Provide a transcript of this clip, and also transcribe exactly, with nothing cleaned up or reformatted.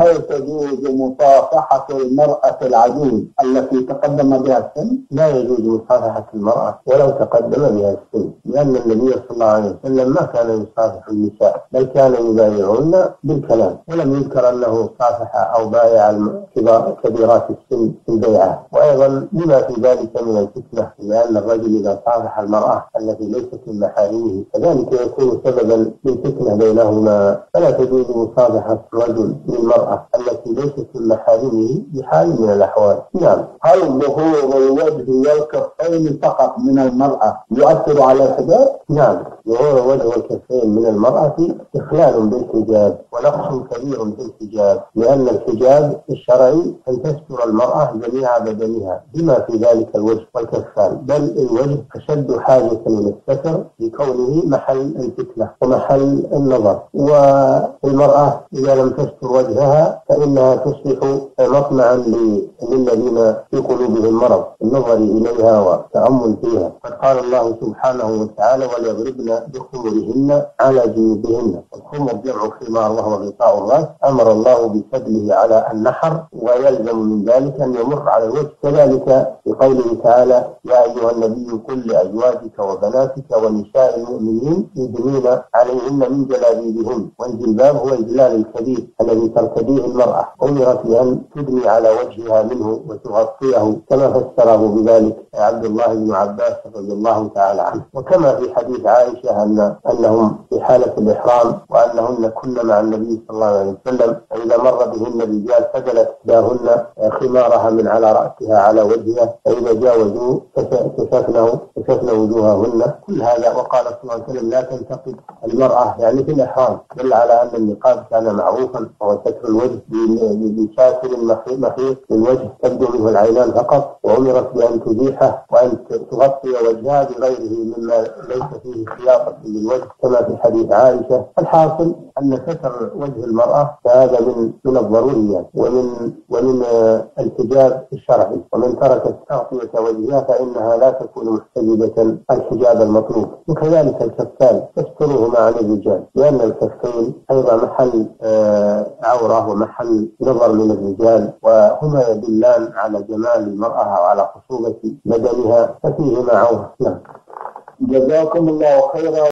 هل تجوز مصافحة المرأة العجوز التي تقدم بها السن؟ لا يجوز مصافحة المرأة ولو تقدم بها السن، لأن النبي صلى الله عليه وسلم ما كان يصافح النساء، بل كان يبايعهن بالكلام، ولم يذكر أنه صافح أو بايع كبيرات السن في البيعة. وأيضا لما في ذلك من الفتنة، لأن الرجل إذا صافح المرأة التي ليست من محارمه فذلك يكون سببا للفتنة بينهما، فلا تجوز مصافحة الرجل للمرأة التي ليست في محارمه بحال من الأحوال. نعم. هل ظهور الوجه والكفين فقط من المرأة يؤثر على الحجاب؟ نعم، ظهور وجه والكفين من المرأة إخلال بالحجاب ونقص كبير في الحجاب، لأن الحجاب الشرعي أن تستر المرأة جميع بدنها بما في ذلك الوجه والكفان، بل الوجه أشد حاجة من الستر لكونه محل الفتنة ومحل النظر، والمرأة إذا لم تستر وجهها فإنها تصبح مطمعا للذين في قلوبهم مرض النظر إليها والتأمل فيها. قد قال الله سبحانه وتعالى: وليضربن بخمرهن على جيوبهن. الخمر جمع خمار وهو غطاء الرأس، أمر الله بسدله على النحر، ويلزم من ذلك أن يمر على الوجه. كذلك بقوله تعالى: يا أيها النبي قل لأزواجك وبناتك ونساء المؤمنين يدنين عليهن من جلابيبهن. والجلباب هو الجلال الكبير الذي ترتديه المرأة، أمرت بأن تدني على وجهها منه وتغطيه، كما فسره بذلك عبد الله بن عباس رضي الله تعالى عنه، وكما في حديث عائشة أن أنهم في حالة الإحرام وأنهن كن مع النبي صلى الله عليه وسلم، فإذا مر بهن الرجال فجلت إحداهن خمارها من على رأسها على وجهها، فإذا جاوزوا كشفن وجوههن. كل هذا. وقال صلى الله عليه وسلم: لا تنتقد المرأة، يعني في الإحرام، دل على أن النقاب كان معروفا وهو ستر الوجه بشاكل مخيط للوجه تبدو منه العينان فقط، وأمرت بأن تزيحه وأن تغطي وجهها بغيره مما ليس فيه خياطة للوجه، كما في حديث عائشة. الحاصل أن ستر وجه المرأة فهذا من من الضروريات ومن ومن الحجاب الشرعي، ومن تركت تغطية وجهها فإنها لا تكون محتجبة الحجاب المطلوب. وكذلك الكفان تسترهما عن الرجال، لأن الكفين أيضا محل آه عورة محل نظر من الرجال، وهما يدلان على جمال المرأة وعلى خصوبة بدنها، ففيهما عورة. نعم. جزاكم الله خيرا.